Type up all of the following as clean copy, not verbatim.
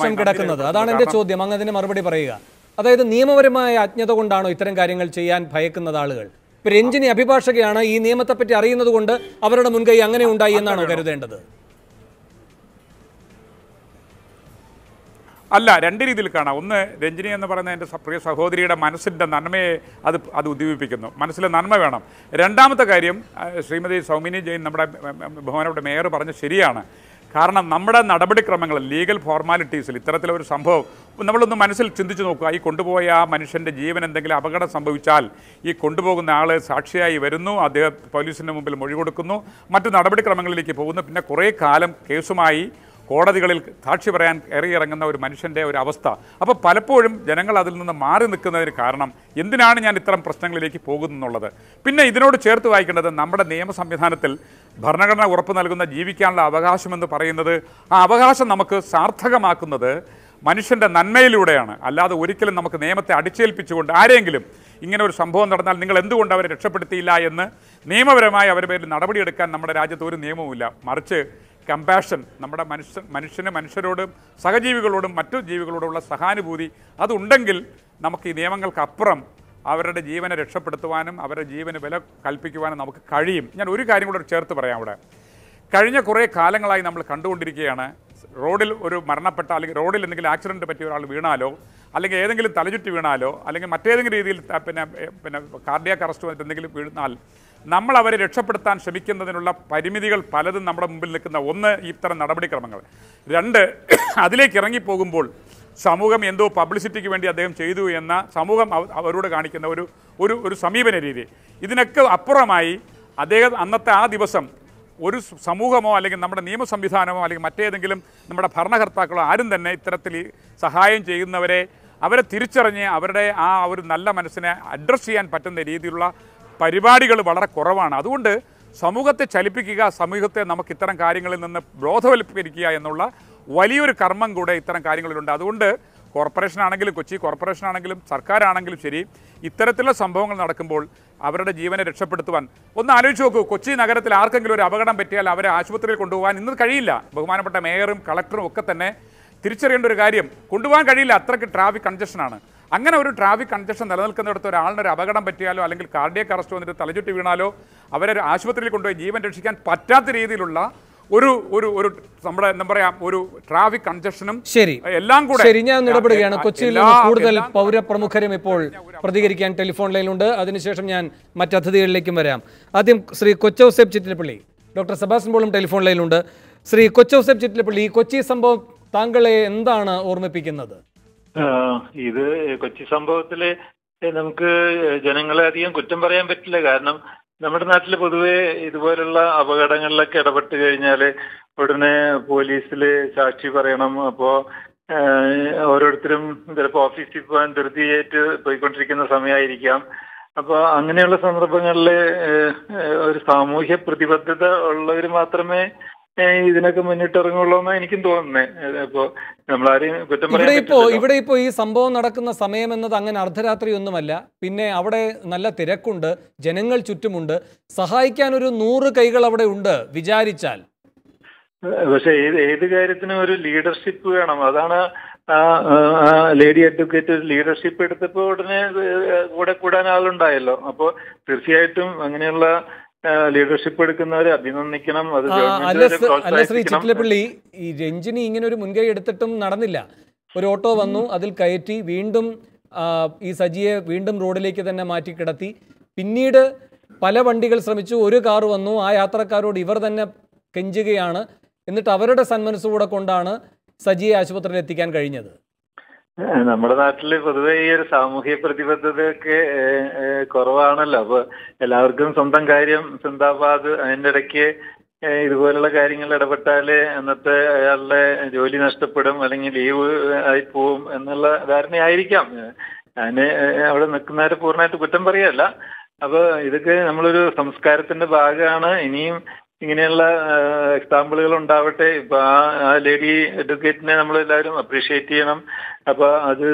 Some Katakanada, Adan and the Chod, the Mangan Marbadi Parega. Other than Niemaverma, Atna Gondano, Italian Karangal Chi and Payakan the Dalgal. But engine Apipashagana, E. Nemata Petari in the Gunda, Avara Munga Yangan and Diana over the end of the Allah, and Diri Dilkana, the engineer and the Parana and the suppress of Hodri, a Manasid and Naname, Adu Divipikan, Manasil and Nanamavanam. Rendam the Karium, Srimadi Saumini, Bahana of the Mayor of Parana Siriana. Karna numbered and adapted criminal legal formalities, literature, some of the Manasil Chindichinoka, Kunduboya, mentioned the Jeevan and the Glapagata Sambuchal, E. Kundubo Nala, Saksha, Iverno, are there pollution and mobile Morigokuno, Matan adapted criminal Likipo, Pina Kore, Kalam, Kesumai. Touchy brand area or mentioned every Avasta. Up a Palapodum, Janangal Adil, the Mar in the Kanari Karnam, Indian and Itram personally like Pogun no other. Pinna, you don't chair to Icon, the number name of Sammy Hanatel, Barnagana, Warpanaguna, Jivikan, Abagasham and the Parinada, Abagash and Namaka, Sarthaga Manishan and Nanmail Udayana, Allah the Urical and Namaka name at the Adichel Pichu and Irangilim. Ingin or Sambo and Ningalandu and our Trapatila name of Ramaya, everybody, Nadabadi Kan, number Rajatur, name of Villa, Marche. Compassion, number of Manishan, Sagajivikolodum, Matu, Jivikolodola, Sahani Budi, Adu Undangil, Namaki, Nemangal Kapram, Avera Jeevan at Shapatuanum, Avera Jeevan, Vela, Kalpikuan, and Karim, and Uri Karim would chair to Parayavada. Karina Kore, Kalangalai, number Kandu Dirikiana, Rodil Uru Marana Patali, Rodil and the accident to Petural Vinalo, Allegheny Talajit Vinalo, Allegheny Matering cardiac arrest and the Nigel Vinal. നമ്മൾ അവരെ രക്ഷപ്പെടുത്താൻ ശ്രമിക്കുന്നതിനുള്ള പരിമിതികൾ പലതും നമ്മുടെ മുമ്പിൽ നിൽക്കുന്ന ഒന്ന് ഇത്തരം നടപടിക്രമങ്ങൾ രണ്ട് അതിലേക്ക് ഇറങ്ങി പോകുമ്പോൾ സമൂഹം എന്തോ പബ്ലിസിറ്റിക്ക് വേണ്ടി അദ്ദേഹം ചെയ്തു എന്ന സമൂഹം അവരോട് കാണിക്കുന്ന ഒരു സമീപന രീതി ഇതിനൊക്കെ അപ്പുറമായി അദ്ദേഹം അന്നത്തെ ആ ദിവസം ഒരു സമൂഹമോ അല്ലെങ്കിൽ നമ്മുടെ നിയമ സംവിധാനമോ അല്ലെങ്കിൽ മറ്റേതെങ്കിലും നമ്മുടെ ഭരണകർത്താക്കളോ ആരും തന്നെ ഇത്തരത്തിൽ സഹായം ചെയ്യുന്നവരെ അവരെ തിരിച്ചറിഞ്ഞ് അവരുടെ ആ ഒരു നല്ല മനസ്സിനെ അഡ്രസ് ചെയ്യാൻ പറ്റുന്ന രീതിയിലുള്ള പരിപാടികൾ വളരെ കുറവാണ് അതുകൊണ്ട് സമൂഹത്തെ ചലിപ്പിക്കുക സമൂഹത്തെ നമുക്ക് ഇത്തരം കാര്യങ്ങളിൽ നിന്ന് ബോധവൽക്കരിക്കുക എന്നുള്ള വലിയൊരു കർമ്മം കൂടെ ഇത്തരം കാര്യങ്ങളിലുണ്ട് അതുകൊണ്ട് കോർപ്പറേഷൻ ആണെങ്കിലും കൊച്ചി കോർപ്പറേഷൻ ആണെങ്കിലും സർക്കാർ ആണെങ്കിലും ശരി ഇത്തരത്തിലുള്ള സംഭവങ്ങൾ നടക്കുമ്പോൾ അവരുടെ ജീവനെ രക്ഷപ്പെടുത്തുവാൻ ഒന്ന് ആലോചിച്ച് നോക്കൂ കൊച്ചി നഗരത്തിൽ ആർക്കെങ്കിലും ഒരു അപകടം പറ്റിയാൽ അവരെ ആശുപത്രിയിൽ കൊണ്ടുപോകാൻ ഇന്ന് കഴിയില്ല ബഹുമാനപ്പെട്ട മേയറും കളക്ടറും ഒക്കെ തന്നെ തിരിച്ചറിയേണ്ട ഒരു കാര്യം കൊണ്ടുപോകാൻ കഴിയില്ല അത്രയ്ക്ക് ട്രാഫിക് കൺജഷൻ ആണ് അങ്ങനെ ഒരു ട്രാഫിക് കൺജക്ഷൻ നിലനിൽക്കുന്നിടത്ത് ഒരാളിന് ഒരു അപകടം പറ്റിയാലോ അല്ലെങ്കിൽ കാർഡിയാക് അറസ്റ്റ് വന്നിട്ട് തലചുറ്റി വീണാലോ അവരെ ഒരു ആശുപത്രിയിൽ കൊണ്ടുപോയി ജീവൻ രക്ഷിക്കാൻ പറ്റാത്ത രീതിയിലുള്ള ഒരു ഒരു ഒരു നമ്മുടെ എന്താ പറയാ ഒരു ട്രാഫിക് കൺജക്ഷനും എല്ലാം കൂടെ ശരി ഞാൻ ഇടപെടുകയാണ് കൊച്ചിയിൽ കൂടുതൽ പൗരപ്രമുഖരും ഇപ്പോൾ പ്രതികരിക്കാൻ ടെലിഫോൺ ലൈനിലുണ്ട് അതിനുശേഷം ഞാൻ മറ്റ് അതിഥികളിലേക്കും വരാം ആദ്യം ശ്രീ കൊച്ചൗസേബ് ചിറ്റിലപ്പള്ളി ഡോക്ടർ സെബാസ്റ്റ്യൻ പോളും ടെലിഫോൺ ലൈനിലുണ്ട് ശ്രീ കൊച്ചൗസേബ് ചിറ്റിലപ്പള്ളി കൊച്ചി സംഭവം താങ്കളെ എന്താണ് ഓർമ്മിപ്പിക്കുന്നത് ഇത് കൊച്ചി സംഭവത്തില് നമുക്ക് ജനങ്ങളെ അധികം കുറ്റം പറയാൻ പറ്റില്ല കാരണം നമ്മുടെ നാട്ടിൽ പൊതുവെ ഇതുപോലുള്ള അപകടങ്ങളിലൊക്കെ ഇടപെട്ട് കഴിഞ്ഞാല് ഉടനെ പോലീസില് സാക്ഷി പറയണം അപ്പോ ഓരോരുത്തരും ചിലപ്പോൾ ഓഫീസിൽ പോകാൻ ധൃതിയേറ്റ് പോയിക്കൊണ്ടിരിക്കുന്ന സമയമായിരിക്കാം അപ്പൊ അങ്ങനെയുള്ള സന്ദർഭങ്ങളില് ഒരു സാമൂഹ്യ പ്രതിബദ്ധത ഉള്ളവർ മാത്രമേ ഇതിനൊക്കെ മുന്നിട്ടിറങ്ങുള്ളൂ എന്നാണ് എനിക്കും തോന്നുന്നത് അപ്പോ നമ്മളാരും കുറ്റം പറയാൻ ഇവിടെ ഇപ്പോ ഈ സംഭവം നടക്കുന്ന സമയം എന്നത് അങ്ങനെ അർദ്ധരാത്രി ഒന്നുമല്ല പിന്നെ അവിടെ നല്ല തിരക്കുണ്ട് ജനങ്ങൾ ചുറ്റുമുണ്ട് സഹായിക്കാൻ ഒരു 100 കൈകൾ അവിടെ ഉണ്ട് വിചാരിച്ചാൽ പക്ഷേ ഏത് കാര്യത്തിനും ഒരു ലീഡർഷിപ്പ് വേണം അതാണ് ലേഡി അഡ്വക്കേറ്റ് ലീഡർഷിപ്പ് എടുത്തപ്പോൾ ഉടനെ കൂടെ കൂടാൻ ആളുണ്ടായല്ലോ അപ്പോ തീർച്ചയായിട്ടും അങ്ങനെയുള്ള ലീഡർഷിപ്പ് എടുക്കുന്നവരെ അഭിനന്ദിക്കണം അത് അല്ല ശ്രീ ചിറ്റിലപ്പള്ളി ഈ രഞ്ജിനി ഇങ്ങനെ ഒരു മുൻകൈ എടുത്തിട്ടും നടന്നില്ല ഒരു ഓട്ടോ വന്നു അതിൽ കയറ്റി വീണ്ടും ഈ സജിയെ വീണ്ടും റോഡിലേക്ക് തന്നെ മാറ്റി കിടത്തി പിന്നീട് പല വണ്ടികൾ ശ്രമിച്ചു ഒരു കാർ വന്നു ആ യാത്രക്കാരോട് ഇവർ തന്നെ കെഞ്ചുകയാണ് എന്നിട്ട് അവരുടെ സന്മനസ്സോടെ കൊണ്ടാണ് സജിയെ ആശുപത്രിയിൽ എത്തിക്കാൻ കഴിഞ്ഞത് നമ്മുടെ നാട്ടില് പൊതുവെ ഈ ഒരു സാമൂഹ്യ പ്രതിബദ്ധതയൊക്കെ കുറവാണല്ലോ അപ്പൊ എല്ലാവർക്കും സ്വന്തം കാര്യം ചിന്താബാധ് അതിൻ്റെ ഇടയ്ക്ക് ഇതുപോലുള്ള കാര്യങ്ങൾ ഇടപെട്ടാല് അന്നത്തെ അയാളുടെ ജോലി നഷ്ടപ്പെടും അല്ലെങ്കിൽ ലീവ് ആയി പോവും എന്നുള്ള ധാരണയായിരിക്കാം അതിന് അവിടെ നിൽക്കുന്നവരെ പൂർണ്ണമായിട്ട് കുറ്റം പറയല്ല അപ്പൊ ഇതൊക്കെ നമ്മളൊരു സംസ്കാരത്തിന്റെ ഭാഗമാണ് ഇനിയും ഇങ്ങനെയുള്ള എക്സാമ്പിളുകൾ ഉണ്ടാവട്ടെ ഇപ്പൊ ആ ലേഡി അഡ്വക്കേറ്റിനെ നമ്മളെല്ലാവരും അപ്രീഷിയേറ്റ് ചെയ്യണം അപ്പൊ അത്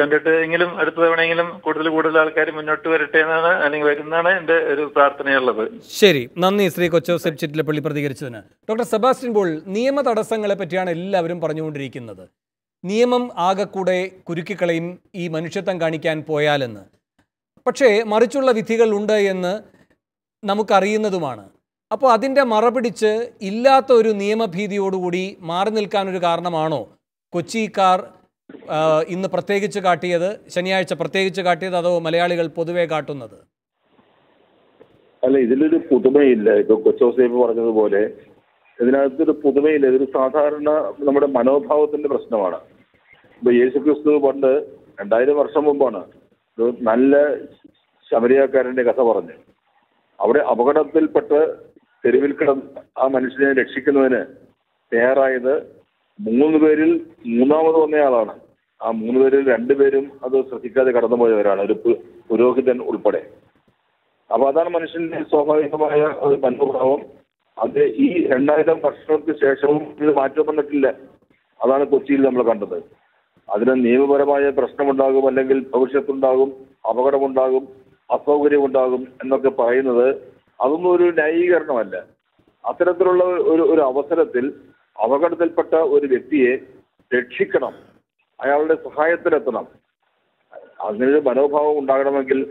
കണ്ടിട്ട് എങ്കിലും അടുത്ത തവണയെങ്കിലും കൂടുതൽ ആൾക്കാർ മുന്നോട്ട് വരട്ടെ എന്നാണ് അല്ലെങ്കിൽ വരുന്നതാണ് എന്റെ ഒരു പ്രാർത്ഥനയുള്ളത് ശരി നന്ദി ശ്രീ കൊച്ചോസേബ് ചിറ്റിലപ്പള്ളി പ്രതികരിച്ചതിന് ഡോക്ടർ സെബാസ്റ്റ്യൻ പോൾ നിയമ തടസ്സങ്ങളെ പറ്റിയാണ് എല്ലാവരും പറഞ്ഞുകൊണ്ടിരിക്കുന്നത് Niemam Aga Kude, Kurikikalim, E. Manushatankani can Poyalan. Pache, Marichula Vithiga Lunda in Namukarina Dumana. Apo Adinda Marapedice, Illa Toru Niema Pidi Odudi, Marnil Kanu Karnamano, Kochi Kar in the Prategicati, Shania Prategicati, though Malayalical Podue got another. I little put away like Kocho Save or the Bode. And then I did a put away little Satarna, Mano House and the Prasnavana. The Yesukus wonder and died over some of Bona. The Nalla Samaria Karanda Casavarne. Our Abogata Bill Putter, Terrible Club, a Manishin and Executive. They are either Munveril, Munavano Nealana, a Munveril and the Verum, other Satika the Karadamoyana, Uroki and Ulpade. Abadar Manishin is so far in the Panova, and they eat and I them personal to session to the matchup on the killer. Adana Kuchil Lamaganda. Other than Nevarabaya, Prastamadago, Valangil, Pavishapundagum, Abagadamundagum, Apogirivundagum, and the Payanother, Adamuru Naigar Novella. After the Avasaratil, Avagatil Pata Urivetia, the Chicanum. I always hired the Ratanum. As near Banova, Undagamagil.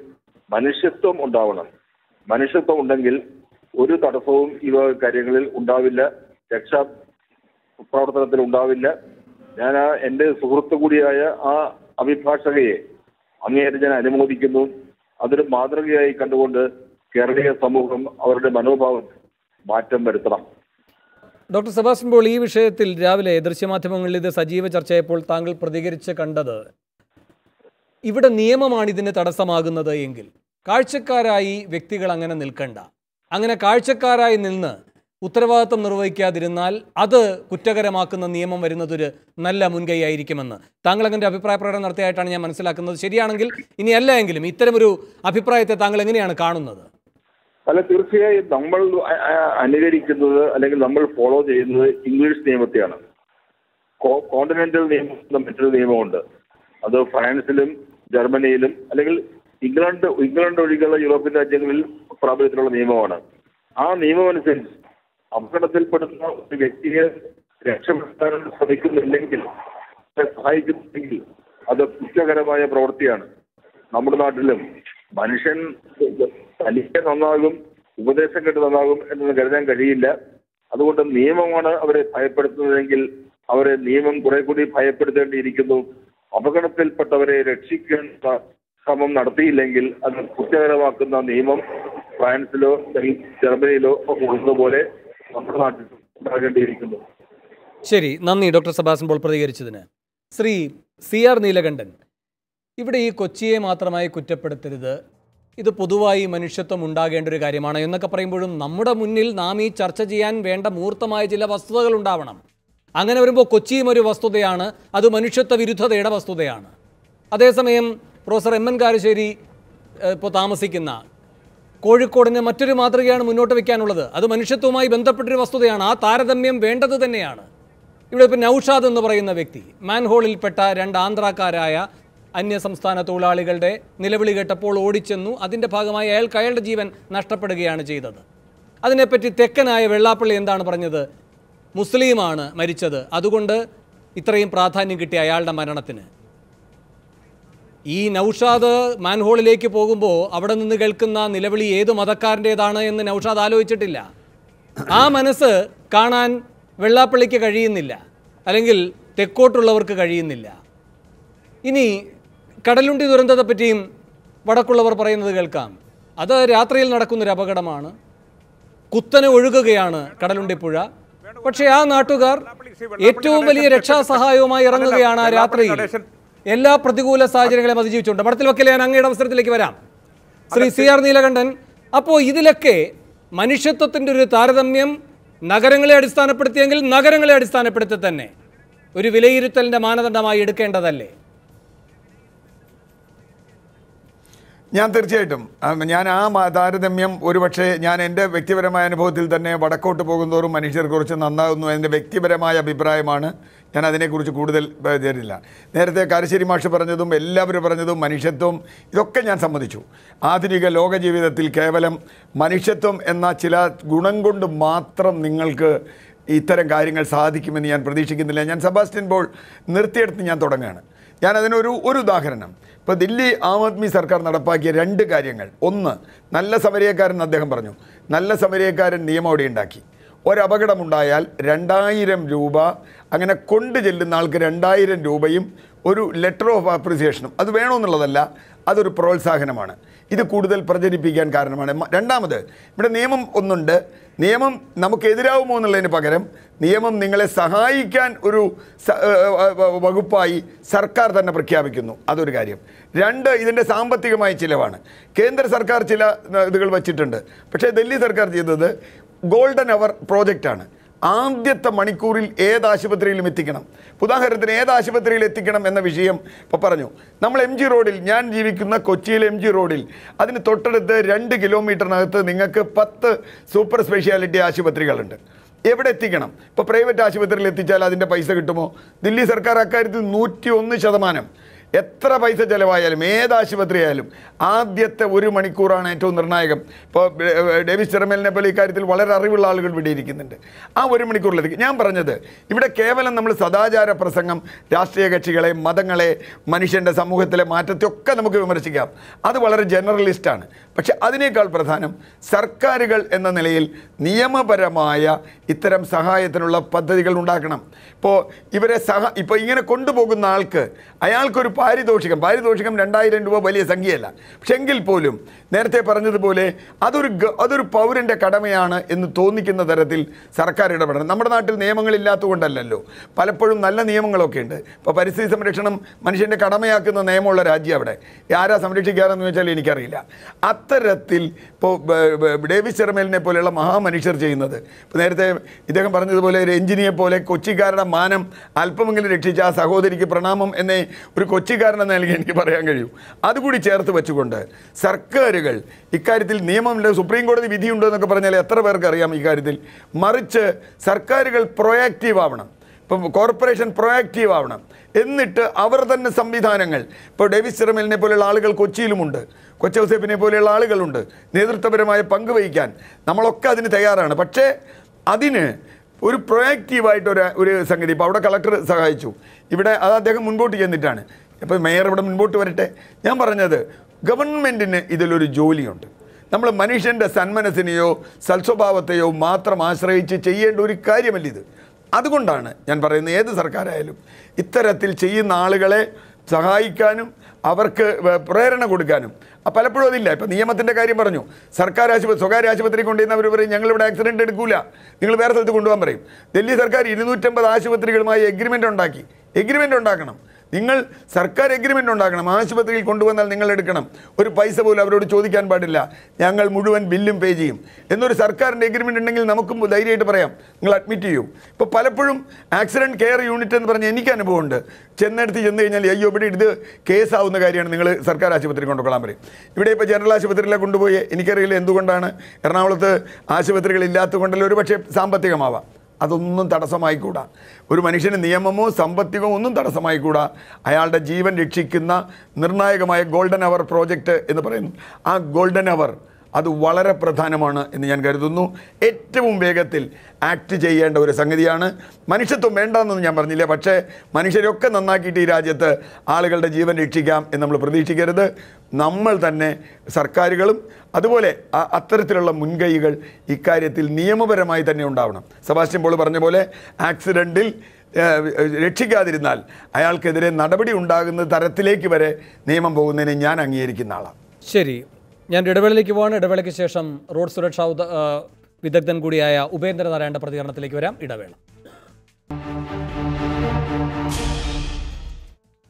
Manishatum Undavana. Manishatum Undangil, Uru Tatafum, Eva Karigal, Undavilla, Texab, Protath Undavilla, Dana, Ende Suruturia, Abipasare, Amiajan Animodikinum, other Madragia Kandavunda, Kerala, some of them, our Manoba, Matam Bertram. Dr. Sebastian Boli, we share till Javile, the Shimatamangal, the Sajiva Chapel, Tangle, Pradigirchek and other. Even a Niemamani than a Tadasamagana the Engel. Karchakarai, Victigalangana Nilkanda. Angana Karchakarai Nilna, Uttaravatam Norvaikia Dirinal, other Kuttagaramakana Niemam Varinadu, Nalla Mungay Irikimana. Tangalanga Apipra and Artania Mansalakano, Shedianangil, in Yella Angel, Mitamuru, Apipra, Tangalangani and Karnanada. Alaturcia, Dumble, I never like number follow the English name of Tiana. Continental name, the metal name under. Other France, Germany, England, European probably throw name on. Our name on sense. Absurdal put the experience, reaction for the that's high single. Other Pukagarabaya Protian, Namada Dilim, Manishan, Alikan Anagum, Uber Second Anagum, and the Garden Gadilla. Other than name on our 5% angle, our name on Korakudi 5% irritable. Abakanatil Patavare, chicken, Kamam Narthi Langil, and Kutaravakan Imam, France Lo, Germany Lo, of Usobole, of Sherry, Nani, Dr. Sebastian Bolpurigarichidana. Sri, C.R. Nilakandan. If they coche matramai Kutapatida, if the Puduvai, Manishata Mundag and Rigarimana, Yunakaparimudum, Namuda Munil, Nami, Charchajian, Venda Murtamai Jila Vasulundavanam. Anganarimbo Kochi Mari Vastodayana, Adu Manushata Viruta Deda Vastodayana. Adesame, Professor Eman Garisheri Potamasikina. Kodicod and a material matrian Munotavicanula, Adu Manushatumai Bentapatri Vastodayana, Tara the Mem Venta to the Neana. It would have been Ausha than the Brain Victi, Manhole Ilpeta and Andra Karaya, Anya Samstana Tula legal day, Nilevigatapol Odichenu, Adinda Pagamai, El Kailda Jeevan, Nastapatagana Jeda. Adinapeti Tekana Velapal and Dan Branada. Muslim are married other. Adugunda, Itraim Pratha Nikiti Ayalda Maranatine. E. Nausha, manhole lake Pogumbo, Abadan the Gelkana, Nileveli Edo, Madakarde Dana, and the Nausha Dalo Chitilla. Ah, Manasa, Kanan, Velapalika Garinilla, Alangil, Tekotu Lavaka Garinilla. Ini Catalunti Duranda the Petim, Vadakula Parain the Gelkam. Other Ratrail Narakun Rabagadamana, Kutana Urugayana, Catalundepura. But I am not to guard it too. Many Rachas, Hayoma, Rangayana, Ratri, Ella, Pratigula, Sajan, and Mazichu, the Bartolokel and Angad of Sertilikara. Sri C.R. Nilakandan, Apo Idilake, Manishatot into Taradamium, Nagarangla Distana Pertangle, Nagarangla Distana Pertane. We will tell the Mana Dama Yedkanda the lay. Yanterchetum, Amana, Madaradamium, Urivache, Yan and the Victiverama and Botil the name, but a coat of Bogondor, Manager Gorchan, and the Victiverama Bibramana, Yanadene Kurukudel Baderilla. There the Karishiri Marsha Paranadum, Elabri Paranadum, Manishatum, Yokan Samadichu. Atheniga Loga Givi the Tilkavalum, Manishatum, and Nachila, Gunangund Matram Ningalker. ഇത്തരം കാര്യങ്ങൾ സാധിക്കുമെന്ന് ഞാൻ പ്രതീക്ഷിക്കുന്നില്ല. ഞാൻ Sebastian ball നിർത്തിയെടുത്ത് ഞാൻ തുടങ്ങുകയാണ്. ഞാൻ അതിനൊരു ഉദാഹരണം, ഇപ്പോൾ ദില്ലി ആം ആദ്മി സർക്കാർ നടപ്പാക്കിയ രണ്ട് കാര്യങ്ങൾ. ഒന്ന്, നല്ല സമരക്കാരൻ അദ്ദേഹം പറഞ്ഞു, നല്ല സമരക്കാരൻ നിയമം അവിടെ ഉണ്ടാക്കി. ഒരപകടമുണ്ടായാൽ 2000 രൂപ, അങ്ങനെ കൊണ്ടു ചെല്ലുന്ന ആൾക്ക് 2000 രൂപയും ഒരു ലെറ്റർ ഓഫ് അപ്രിസിയേഷനും. അത് വേണമെന്നുള്ളതല്ല, അതൊരു പ്രോത്സാഹനമാണ്. ഇത് കൂടുതൽ പ്രചരിപ്പിക്കാൻ കാരണമാണ്. രണ്ടാമത്, ഇവിടെ നിയമം ഒന്നുണ്ട്. നിയമം നമുക്കെതിരാവുമോ എന്നുള്ളതിന് പകരം നിയമം നിങ്ങളെ സഹായിക്കാൻ ഒരു വകുപ്പായി സർക്കാർ തന്നെ പ്രഖ്യാപിക്കുന്നു. അതൊരു കാര്യം. രണ്ട്, ഇതിൻ്റെ സാമ്പത്തികമായ ചിലവാണ്. കേന്ദ്ര സർക്കാർ ചില ഇതുകൾ വച്ചിട്ടുണ്ട്, പക്ഷേ ഡൽഹി സർക്കാർ ചെയ്തത് ഗോൾഡൻ അവർ പ്രോജക്റ്റാണ്. ആദ്യത്തെ മണിക്കൂറിൽ ഏത് ആശുപത്രിയിലും എത്തിക്കണം. ഉദാഹരണത്തിന്, ഏത് ആശുപത്രിയിൽ എത്തിക്കണം എന്ന വിഷയം ഇപ്പോൾ പറഞ്ഞു. നമ്മൾ MG റോഡിൽ, ഞാൻ ജീവിക്കുന്ന കൊച്ചിയിലെ MG റോഡിൽ, അതിന് തൊട്ടടുത്ത് 2 കിലോമീറ്ററിനകത്ത് നിങ്ങൾക്ക് 10 സൂപ്പർ സ്പെഷ്യാലിറ്റി ആശുപത്രികളുണ്ട്. എവിടെ എത്തിക്കണം? ഇപ്പോൾ പ്രൈവറ്റ് ആശുപത്രിയിൽ എത്തിച്ചാൽ അതിൻ്റെ പൈസ കിട്ടുമോ? ദില്ലി സർക്കാർ അക്കാര്യത്തിൽ 101%. എത്ര പൈസ ചിലവായാലും ഏത് ആശുപത്രി ആയാലും ആദ്യത്തെ ഒരു മണിക്കൂറാണ് ഏറ്റവും നിർണായകം. ഇപ്പോൾ ഡേവിസ് ചിറമേലിനെ പോലെ ഇക്കാര്യത്തിൽ വളരെ അറിവുള്ള ആളുകൾ ഇവിടെ ഇരിക്കുന്നുണ്ട്. ആ ഒരു മണിക്കൂറിലേക്ക് ഞാൻ പറഞ്ഞത്, ഇവിടെ കേവലം നമ്മൾ സദാചാര പ്രസംഗം, രാഷ്ട്രീയ കക്ഷികളെ, മതങ്ങളെ, മനുഷ്യൻ്റെ സമൂഹത്തിലെ മാറ്റത്തെയൊക്കെ നമുക്ക് വിമർശിക്കാം. അത് വളരെ ജനറലിസ്റ്റാണ്. പക്ഷെ അതിനേക്കാൾ പ്രധാനം, സർക്കാരുകൾ എന്ന നിലയിൽ നിയമപരമായ ഇത്തരം സഹായത്തിനുള്ള പദ്ധതികൾ ഉണ്ടാക്കണം. ഇപ്പോൾ ഇവരെ ഇപ്പോൾ ഇങ്ങനെ കൊണ്ടുപോകുന്ന ആൾക്ക് അയാൾക്കൊരു പാരിതോഷികം 2000 രൂപ വലിയ സംഖ്യയല്ല. പക്ഷെ എങ്കിൽ പോലും നേരത്തെ പറഞ്ഞതുപോലെ അതൊരു പൗരൻ്റെ കടമയാണ് എന്ന് തോന്നിക്കുന്ന തരത്തിൽ സർക്കാർ ഇടപെടണം. നമ്മുടെ നാട്ടിൽ നിയമങ്ങളില്ലാത്തതുകൊണ്ടല്ലോ, പലപ്പോഴും നല്ല നിയമങ്ങളൊക്കെ ഉണ്ട്. ഇപ്പോൾ പരിസ്ഥിതി സംരക്ഷണം മനുഷ്യൻ്റെ കടമയാക്കുന്ന നിയമമുള്ള രാജ്യം അവിടെ. ആരാ സംരക്ഷിക്കാറെന്ന് വെച്ചാൽ എനിക്കറിയില്ല. അത്തരത്തിൽ ഇപ്പോൾ ഡേവിസ് ചിറമേലിനെ പോലെയുള്ള മഹാമനുഷ്യർ ചെയ്യുന്നത്, ഇപ്പോൾ നേരത്തെ ഇദ്ദേഹം പറഞ്ഞതുപോലെ ഒരു എഞ്ചിനീയർ പോലെ കൊച്ചിക്കാരുടെ മാനം അല്പമെങ്കിലും രക്ഷിച്ച ആ സഹോദരിക്ക് പ്രണാമം എന്നേ ഒരു കൊച്ചിക്കാരൻ എന്ന നിലയ്ക്ക് എനിക്ക് പറയാൻ കഴിയും. അതുകൂടി ചേർത്ത് വെച്ചുകൊണ്ട് സർക്കാരുകൾ ഇക്കാര്യത്തിൽ നിയമമില്ല. സുപ്രീം കോടതി വിധിയുണ്ടോ എന്നൊക്കെ പറഞ്ഞാൽ എത്ര പേർക്ക് അറിയാം ഇക്കാര്യത്തിൽ. മറിച്ച് സർക്കാരുകൾ പ്രൊയാക്റ്റീവ് ആവണം. ഇപ്പം കോർപ്പറേഷൻ പ്രൊയാക്റ്റീവ് ആവണം. എന്നിട്ട് അവർ തന്നെ സംവിധാനങ്ങൾ, ഇപ്പോൾ ഡേവിസ് ചിറമേലിനെ പോലെയുള്ള ആളുകൾ കൊച്ചിയിലുമുണ്ട്, കൊച്ചൗസേപ്പിനെ പോലെയുള്ള ആളുകളുണ്ട്, നേതൃത്വപരമായ പങ്കുവഹിക്കാൻ നമ്മളൊക്കെ അതിന് തയ്യാറാണ്. പക്ഷേ അതിന് ഒരു പ്രൊയാക്റ്റീവായിട്ടൊരു സംഗതി. ഇപ്പോൾ അവിടെ കളക്ടർ സഹായിച്ചു, ഇവിടെ അത് അദ്ദേഹം മുൻപോട്ട് ചെന്നിട്ടാണ്. ഇപ്പോൾ മേയർ ഇവിടെ മുൻപോട്ട് വരട്ടെ. ഞാൻ പറഞ്ഞത്, ഗവൺമെൻറ്റിന് ഇതിലൊരു ജോലിയുണ്ട്. നമ്മൾ മനുഷ്യൻ്റെ സന്മനസ്സിനെയോ സൽസ്വഭാവത്തെയോ മാത്രം ആശ്രയിച്ച് ചെയ്യേണ്ട ഒരു കാര്യമല്ല ഇത്. അതുകൊണ്ടാണ് ഞാൻ പറയുന്നത്, ഏത് സർക്കാരായാലും ഇത്തരത്തിൽ ചെയ്യുന്ന ആളുകളെ സഹായിക്കാനും അവർക്ക് പ്രേരണ കൊടുക്കാനും പലപ്പോഴും അതില്ല. ഇപ്പം നിയമത്തിൻ്റെ കാര്യം പറഞ്ഞു. സർക്കാർ ആശുപത്രി, സ്വകാര്യ ആശുപത്രി കൊണ്ടുവരുന്നവർ പറയും, ഞങ്ങളിവിടെ ആക്സിഡൻറ്റ് എടുക്കില്ല, നിങ്ങൾ വേറെ സ്ഥലത്ത് കൊണ്ടുപോകാൻ പറയും. ഡൽഹി സർക്കാർ 250 ആശുപത്രികളുമായി എഗ്രിമെൻ്റ് ഉണ്ടാക്കി. എഗ്രിമെൻ്റ് ഉണ്ടാക്കണം, നിങ്ങൾ സർക്കാർ എഗ്രിമെൻ്റ് ഉണ്ടാക്കണം. ആശുപത്രിയിൽ കൊണ്ടുവന്നാൽ നിങ്ങൾ എടുക്കണം, ഒരു പൈസ പോലും അവരോട് ചോദിക്കാൻ പാടില്ല, ഞങ്ങൾ മുഴുവൻ ബില്ലും പേ ചെയ്യും എന്നൊരു സർക്കാരിൻ്റെ എഗ്രിമെൻ്റ് ഉണ്ടെങ്കിൽ നമുക്കും ധൈര്യമായിട്ട് പറയാം, നിങ്ങൾ അഡ്മിറ്റ് ചെയ്യൂ. ഇപ്പോൾ പലപ്പോഴും ആക്സിഡൻറ്റ് കെയർ യൂണിറ്റ് എന്ന് പറഞ്ഞാൽ എനിക്ക് അനുഭവമുണ്ട്. ചെന്ന് കഴിഞ്ഞാൽ അയ്യോ ഇവിടെ ഇത് കേസാവുന്ന കാര്യമാണ്, നിങ്ങൾ സർക്കാർ ആശുപത്രി കൊണ്ടുകൊള്ളാൻ പറയും. ഇവിടെ ഇപ്പോൾ ജനറൽ ആശുപത്രിയിലെ കൊണ്ടുപോയി, എനിക്കറിയില്ല എന്തുകൊണ്ടാണ്, എറണാകുളത്ത് ആശുപത്രികളില്ലാത്തത് കൊണ്ടല്ലോ, ഒരു പക്ഷേ സാമ്പത്തികമാവാം. അതൊന്നും തടസ്സമായിക്കൂടാ. ഒരു മനുഷ്യന് നിയമമോ സമ്പത്തികമോ ഒന്നും തടസ്സമായിക്കൂടാ. അയാളുടെ ജീവൻ രക്ഷിക്കുന്ന നിർണായകമായ ഗോൾഡൻ അവർ പ്രോജക്റ്റ് എന്ന് പറയുന്നു. ആ ഗോൾഡൻ അവർ അത് വളരെ പ്രധാനമാണ് എന്ന് ഞാൻ കരുതുന്നു. ഏറ്റവും വേഗത്തിൽ ആക്ട് ചെയ്യേണ്ട ഒരു സംഗതിയാണ്. മനുഷ്യത്വം വേണ്ടെന്നൊന്നും ഞാൻ പറഞ്ഞില്ല, പക്ഷേ മനുഷ്യരൊക്കെ നന്നാക്കിയിട്ട് ഈ രാജ്യത്ത് ആളുകളുടെ ജീവൻ രക്ഷിക്കാം എന്ന് നമ്മൾ പ്രതീക്ഷിക്കരുത്. നമ്മൾ തന്നെ സർക്കാരുകളും അതുപോലെ അത്തരത്തിലുള്ള മുൻകൈകൾ ഇക്കാര്യത്തിൽ നിയമപരമായി തന്നെ ഉണ്ടാവണം. സെബാസ്റ്റ്യൻ പോൾ പറഞ്ഞ പോലെ ആക്സിഡൻറ്റിൽ രക്ഷിക്കാതിരുന്നാൽ അയാൾക്കെതിരെ നടപടി ഉണ്ടാകുന്ന തരത്തിലേക്ക് വരെ നിയമം പോകുന്നതിനെ ഞാൻ അംഗീകരിക്കുന്ന ആളാണ്. ശരി, ഞാൻ ഇടവേളയിലേക്ക് പോവാണ്. ഇടവേളയ്ക്ക് ശേഷം റോഡ് സുരക്ഷാ വിദഗ്ധൻ കൂടിയായ ഉപേന്ദ്രനാരായണന്റെ പ്രതികരണത്തിലേക്ക് വരാം. ഇടവേള